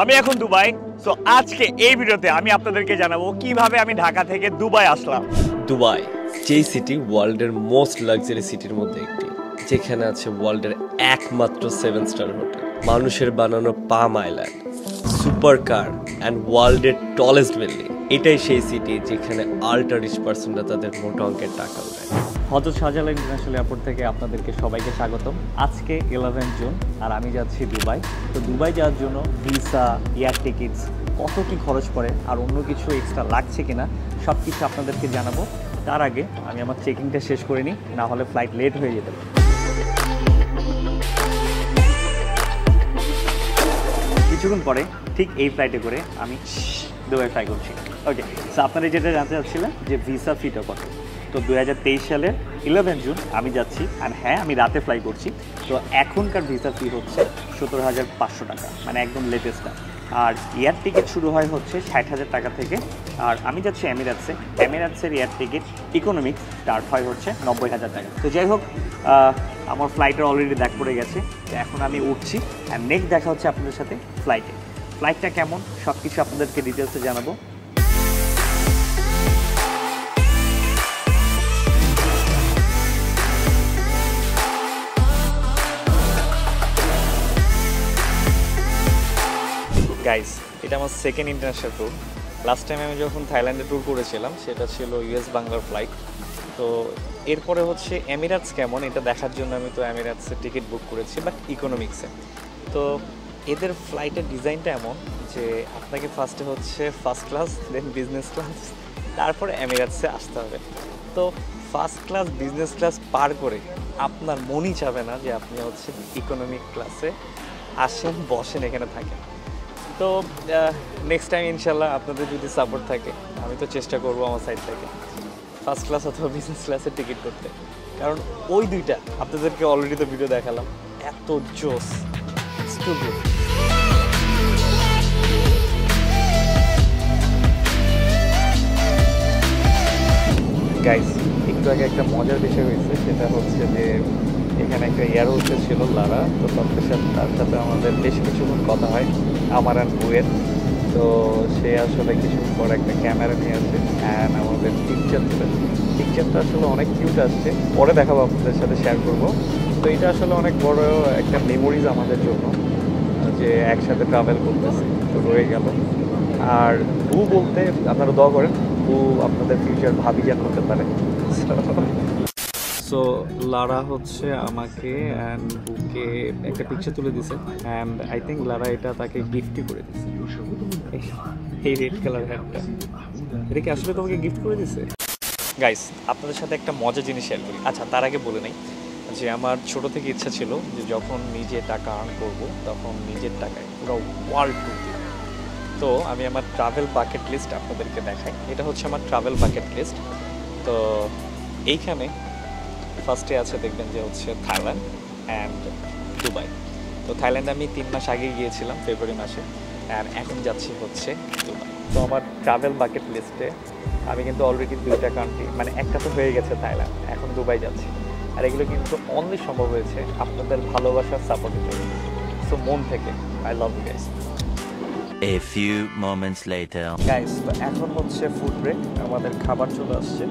আমি এখন Dubai. So আজকে এই ভিডিওতে আমি আপনাদেরকে জানাবো কিভাবে আমি ঢাকা থেকে দুবাই আসলাম। দুবাই যেই সিটি ওয়ার্ল্ডের মোস্ট লাক্সারি সিটির মধ্যে একটি, যেখানে আছে ওয়ার্ল্ডের একমাত্র 7 স্টার হোটেল, মানুষের বানানো palm island, super car and ওয়ার্ল্ডের টলেস্ট বিল্ডিং। এটাই সেই সিটি যেখানে আল্ট্রা রিচ পার্সনরা তাদের মোটা অঙ্কের টাকা উঠায়। হজরত শাহজালাল ইন্টারন্যাশনাল এয়ারপোর্ট থেকে আপনাদেরকে সবাইকে স্বাগতম। আজকে 11 জুন আর আমি যাচ্ছি দুবাই। তো দুবাই যাওয়ার জন্য ভিসা, এয়ার টিকিটস কত কী খরচ পড়ে আর অন্য কিছু এক্সট্রা লাগছে কিনা সব কিছু আপনাদেরকে জানাবো। তার আগে আমি আমার চেকিংটা শেষ করে নিই, নাহলে ফ্লাইট লেট হয়ে যেতে পারে। কিছুক্ষণ পরে ঠিক এই ফ্লাইটে করে আমি দুবাই ফ্লাই করছি। ওকে, সো আপনারা যেটা জানতে চাচ্ছিলেন যে ভিসা ফিটা কত। তো 2023 সালের 11 জুন আমি যাচ্ছি, আর হ্যাঁ আমি রাতে ফ্লাই করছি। তো এখনকার ভিসা ফি হচ্ছে 17,500 টাকা, মানে একদম লেটেস্টটা। আর এয়ার টিকিট শুরু হয় হচ্ছে 60,000 টাকা থেকে। আর আমি যাচ্ছি এমিরেটসে, এমিরেটসের এয়ার টিকিট ইকোনমিক স্টার্ট হয় হচ্ছে 90,000 টাকা। তো যাই হোক, আমার ফ্লাইটের অলরেডি ব্যাক পড়ে গেছে। তো এখন আমি উঠছি, আর নেক্সট দেখা হচ্ছে আপনাদের সাথে ফ্লাইটে। ফ্লাইটটা কেমন সব কিছু আপনাদেরকে ডিটেলসে জানাবো। গাইস, এটা আমার second international tour. Last time আমি যখন থাইল্যান্ডে ট্যুর করেছিলাম সেটা ছিল ইউএস বাংলার ফ্লাইট। তো এরপরে হচ্ছে এমিরেটস কেমন এটা দেখার জন্য আমি তো এমিরেটসের টিকিট বুক করেছি, বাট ইকোনমিক্সে। তো এদের ফ্লাইটের ডিজাইনটা এমন যে আপনাকে ফার্স্টে হচ্ছে first class, then business class, তারপরে এমিরেটসে আসতে হবে। তো ফার্স্ট ক্লাস, বিজনেস ক্লাস পার করে আপনার মনই চাবে না যে আপনি হচ্ছে ইকোনমিক ক্লাসে আসেন, বসেন, এখানে থাকেন। তো নেক্সট টাইম ইনশাল্লাহ আপনাদের যদি সাপোর্ট থাকে আমি তো চেষ্টা করবো আমার সাইড থেকে ফার্স্ট ক্লাস অথবা বিজনেস ক্লাসের টিকিট করতে, কারণ ওই দুইটা আপনাদেরকে অলরেডি তো ভিডিও দেখালাম, এত জোস। গাইস, একটু আগে একটা মজার বিষয় হয়েছে, সেটা হচ্ছে যে এখানে একটা এয়ার হোস্টেস ছিল, লারা। তো তার সাথে আমাদের বেশ কিছুক্ষণ কথা হয়, আমার আর বউয়ের। তো সে আসলে কিছুক্ষণ পর একটা ক্যামেরা নিয়ে আসছে অ্যান্ড আমাদের পিকচারটা আসলে অনেক কিউট আসছে, পরে দেখাবো, আপনাদের সাথে শেয়ার করব। তো এটা আসলে অনেক বড় একটা মেমোরিজ আমাদের জন্য যে একসাথে ট্রাভেল করতেছে, তো রয়ে গেল। আর বউ বলতে আপনারা দোয়া করেন, বউ আপনাদের ফিউচার ভাবি যেন হতে পারে। সো লারা হচ্ছে আমাকে অ্যান্ড বুকে একটা পিকচার তুলে দিছে, অ্যান্ড আই থিঙ্ক লারা এটা তাকে গিফটই করে দিছে। এই রেড কালার হ্যাটটা এটা কি আসলে তোমাকে গিফট করে দিছে? গাইস, আপনাদের সাথে একটা মজার জিনিস শেয়ার করি। আচ্ছা, তার আগে বলে নেই যে আমার ছোট থেকে ইচ্ছা ছিল যে যখন নিজে টাকা আর্ন করবো তখন নিজের টাকায় পুরো ওয়ার্ল্ড ট্যুর দিব। তো আমি আমার ট্রাভেল বাকেট লিস্ট আপনাদেরকে দেখাই। এটা হচ্ছে আমার ট্রাভেল বাকেট লিস্ট। তো এইখানে ফার্স্টে আছে দেখবেন যে হচ্ছে থাইল্যান্ড অ্যান্ড দুবাই। তো থাইল্যান্ডে আমি 3 মাস আগে গিয়েছিলাম, ফেব্রুয়ারি মাসে, অ্যান্ড এখন যাচ্ছি হচ্ছে দুবাই। তো আমার ট্রাভেল বাকেট লিস্টে আমি কিন্তু অলরেডি 2টা কান্ট্রি, মানে একটা তো হয়ে গেছে থাইল্যান্ড, এখন দুবাই যাচ্ছি। আর এগুলো কিন্তু অনলি সম্ভব হয়েছে আপনাদের ভালোবাসার সাপোর্টের জন্য। সো মন থেকে I love you guys. A few moments later guys, তো এখন হচ্ছে ফুড ব্রেক, আমাদের খাবার চলে আসছে।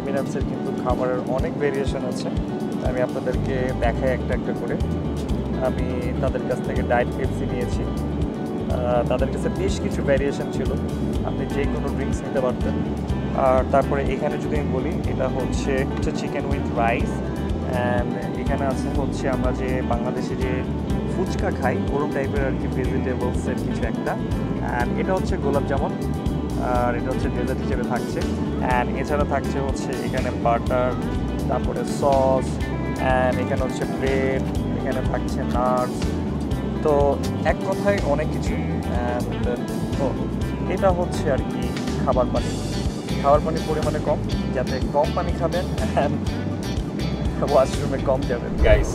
এমিরেটসের কিন্তু খাবারের অনেক ভেরিয়েশন আছে, আমি আপনাদেরকে দেখাই একটা একটা করে। আমি তাদের কাছ থেকে ডায়েট পেপসি নিয়েছি, তাদের কাছে বেশ কিছু ভ্যারিয়েশন ছিল, আপনি যে কোনো ড্রিঙ্কস নিতে পারতেন। আর তারপরে এখানে যদি আমি বলি, এটা হচ্ছে চিকেন উইথ রাইস, অ্যান্ড এখানে আছে হচ্ছে আমরা যে বাংলাদেশে যে ফুচকা খাই ওরকম টাইপের আর কি ভেজিটেবলসের কিছু একটা, অ্যান্ড এটা হচ্ছে গোলাপ জামুন, আর এটা হচ্ছে ডেজার্ট হিসেবে থাকছে। অ্যান্ড এছাড়া থাকছে হচ্ছে এখানে বাটার, তারপরে সস, অ্যান্ড এখানে হচ্ছে ব্রেড, এখানে থাকছে নাটস। তো এক কথায় অনেক কিছু। তো এটা হচ্ছে আর কি খাবার পানির পরিমাণে কম, যাতে কম পানি খাবেন অ্যান্ড ওয়াশরুমে কম যাবেন। গাইস,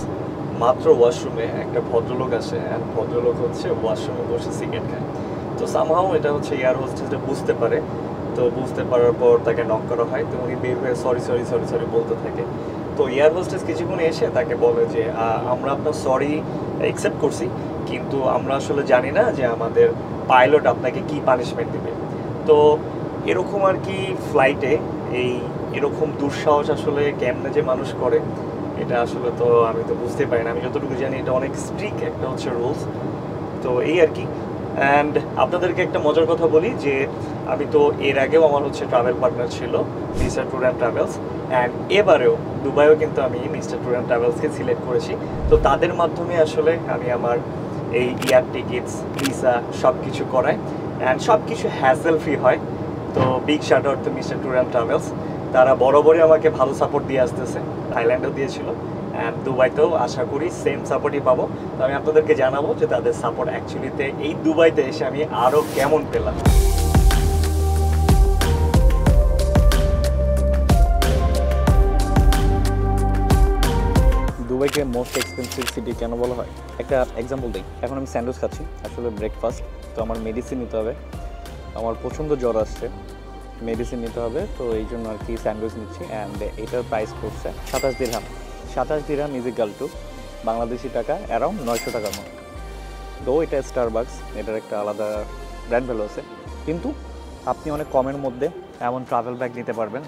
মাত্র ওয়াশরুমে একটা ভদ্রলোক আসে, অ্যান্ড ভদ্রলোক হচ্ছে ওয়াশরুমে বসে সিগারেট খায়। তো সামহাও এটা হচ্ছে এয়ার হোস্টেসটা বুঝতে পারে। তো বুঝতে পারার পর তাকে নক করা হয়, তো উনি বের হয়ে সরি সরি সরি সরি বলতে থাকে। তো এয়ার হোস্টেস কিছুক্ষণ এসে তাকে বলে যে আমরা আপনার সরি অ্যাকসেপ্ট করছি কিন্তু আমরা আসলে জানি না যে আমাদের পাইলট আপনাকে কি পানিশমেন্ট দেবে। তো এরকম আর কি ফ্লাইটে এই এরকম দুঃসাহস আসলে কেমনে যে মানুষ করে এটা আসলে তো আমি তো বুঝতে পারি না। আমি যতটুকু জানি এটা অনেক স্ট্রিক্ট একটা হচ্ছে রুলস, তো এই আর কি। অ্যান্ড আপনাদেরকে একটা মজার কথা বলি যে আমি তো এর আগেও আমার হচ্ছে ট্রাভেল পার্টনার ছিল মিস্টার টুরান ট্রাভেলস, অ্যান্ড এবারেও দুবাইও কিন্তু আমি মিস্টার টুরান ট্রাভেলসকে সিলেক্ট করেছি। তো তাদের মাধ্যমে আসলে আমি আমার এই এয়ার টিকিটস ভিসা সব কিছু করাই, অ্যান্ড সব কিছু হ্যাসেল ফ্রি হয়। তো big shout out to mister টুরান travels, তারা বরাবরই আমাকে ভালো সাপোর্ট দিয়ে আসতেছে, থাইল্যান্ডেও দিয়েছিল অ্যান্ড দুবাইতেও আশা করি সেম সাপোর্টই পাবো। তো আমি আপনাদেরকে জানাবো যে তাদের সাপোর্ট অ্যাকচুয়ালিতে এই দুবাইতে এসে আমি আরও কেমন পেলাম। দুবাইকে মোস্ট এক্সপেন্সিভ সিটি কেন বলা হয় একটা এক্সাম্পল দিই। এখন আমি স্যান্ডউইচ খাচ্ছি আসলে ব্রেকফাস্ট, তো আমার মেডিসিন নিতে হবে, আমার প্রচণ্ড জ্বর আসছে, মেডিসিন নিতে হবে, তো এই জন্য আর কি স্যান্ডউইচ নিচ্ছি। অ্যান্ড এটার প্রাইস পড়ছে 27 দিরহাম। 27 দিরহাম ইজিক্যাল টু বাংলাদেশি টাকা অ্যারাউন্ড 900 টাকার মতো। তো এটা স্টারবাক্স, এটার একটা আলাদা ব্র্যান্ড ভ্যালু আছে, কিন্তু আপনি অনেক কমের মধ্যে এমন ট্রাভেল ব্যাগ নিতে পারবেন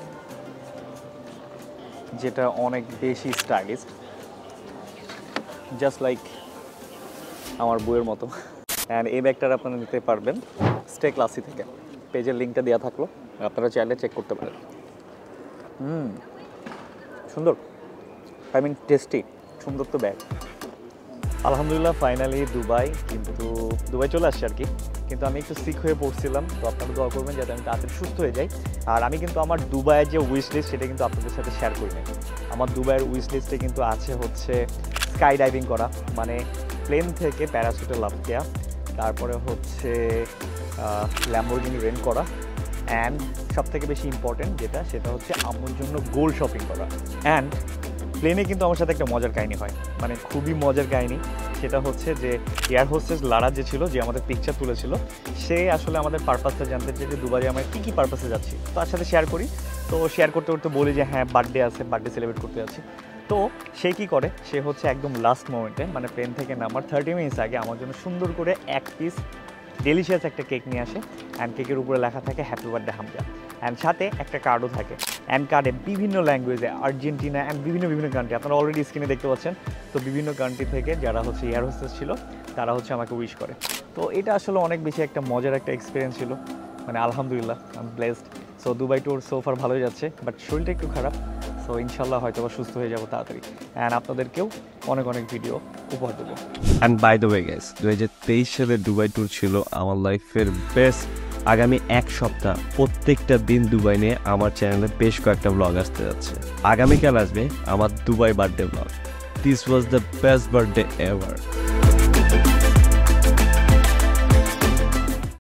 যেটা অনেক বেশি স্টাইলিশ, জাস্ট লাইক আমার বইয়ের মতো। অ্যান্ড এই ব্যাগটার আপনারা নিতে পারবেন স্টে ক্লাসি থেকে, পেজের লিঙ্কটা দেওয়া থাকলো, আপনারা চাইলে চেক করতে পারেন। সুন্দর, আই মিন টেস্টি, সুন্দর তো ব্যাগ। আলহামদুলিল্লাহ ফাইনালি দুবাই, কিন্তু দুবাই চলে আসছে আর কি, কিন্তু আমি একটু সিক হয়ে পড়ছিলাম। তো আপনারা দোয়া করবেন যাতে আমি তাড়াতাড়ি সুস্থ হয়ে যাই। আর আমি কিন্তু আমার দুবাইয়ের যে উইশ লিস্ট সেটা কিন্তু আপনাদের সাথে শেয়ার করি না। আমার দুবাইয়ের উইশ লিস্টে কিন্তু আছে হচ্ছে স্কাই ডাইভিং করা, মানে প্লেন থেকে প্যারাশুটে লাফ দেওয়া, তারপরে হচ্ছে ল্যাম্বোর্গিনি রেন্ট করা, অ্যান্ড সবথেকে বেশি ইম্পর্টেন্ট যেটা সেটা হচ্ছে আমার জন্য গোল্ড শপিং করা। অ্যান্ড প্লেনে কিন্তু আমার সাথে একটা মজার কাহিনি হয়, মানে খুবই মজার কাহিনি। সেটা হচ্ছে যে এয়ার হোস্টেস লারা যে ছিল, যে আমাদের পিকচার তুলেছিল, সে আসলে আমাদের পারপাসটা জানতে চেয়ে যে দুবাই আমরা কী কী পারপাসে যাচ্ছি, তার সাথে শেয়ার করি। তো শেয়ার করতে করতে বলি যে হ্যাঁ বার্থডে আছে, বার্থডে সেলিব্রেট করতে যাচ্ছি। তো সে কী করে, সে হচ্ছে একদম লাস্ট মোমেন্টে, মানে প্লেন থেকে নামার 30 মিনিটস আগে আমার জন্য সুন্দর করে এক পিস ডেলিশিয়াস একটা কেক নিয়ে আসে। অ্যান্ড কেকের উপরে লেখা থাকে হ্যাপি বার্থডে হামজা, অ্যান্ড সাথে একটা কার্ডও থাকে। অ্যান্ড কার্ডে বিভিন্ন ল্যাঙ্গুয়েজে আর্জেন্টিনা অ্যান্ড বিভিন্ন কান্ট্রি, আপনারা অলরেডি স্ক্রিনে দেখতে পাচ্ছেন। তো বিভিন্ন কান্ট্রি থেকে যারা হচ্ছে এয়ার হোস্টেস ছিল তারা হচ্ছে আমাকে উইশ করে। তো এটা আসলে অনেক বেশি একটা মজার একটা এক্সপিরিয়েন্স ছিল, মানে আলহামদুলিল্লাহ I am blessed. So Dubai tour সোফার ভালোই যাচ্ছে, বাট শরীরটা একটু খারাপ। সো ইনশাল্লাহ হয়তো বা সুস্থ হয়ে যাবো তাড়াতাড়ি, অ্যান্ড আপনাদেরকেও অনেক অনেক ভিডিও উপহার দেবো। And by the way guys, 2023 সালে দুবাই ট্যুর ছিল আমার লাইফের বেস্ট। আগামী এক সপ্তাহ প্রত্যেকটা দিন দুবাই নিয়ে আমার চ্যানেলে বেশ কয়েকটা ব্লগ আসতে যাচ্ছে। আগামীকাল আসবে আমার Dubai birthday blog. This was the best birthday ever.